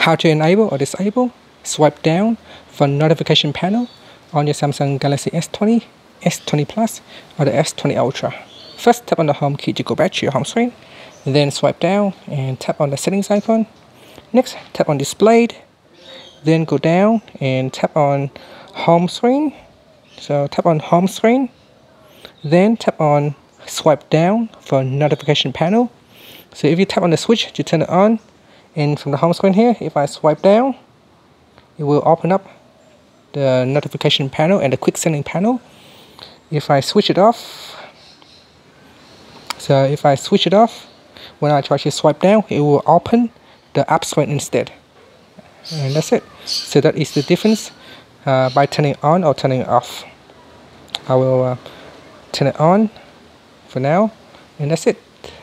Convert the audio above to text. how to enable or disable, swipe down for notification panel on your Samsung Galaxy S20, S20 Plus or the S20 Ultra. First tap on the home key to go back to your home screen, then swipe down and tap on the settings icon. Next, tap on displayed, then go down and tap on home screen. So tap on home screen, then tap on swipe down for notification panel. So if you tap on the switch to turn it on, and from the home screen here, if I swipe down, it will open up the notification panel and the quick sending panel. If I switch it off, so if I switch it off, when I try to swipe down, it will open the app screen instead. And that's it. So that is the difference by turning on or turning off. I will turn it on for now, and that's it.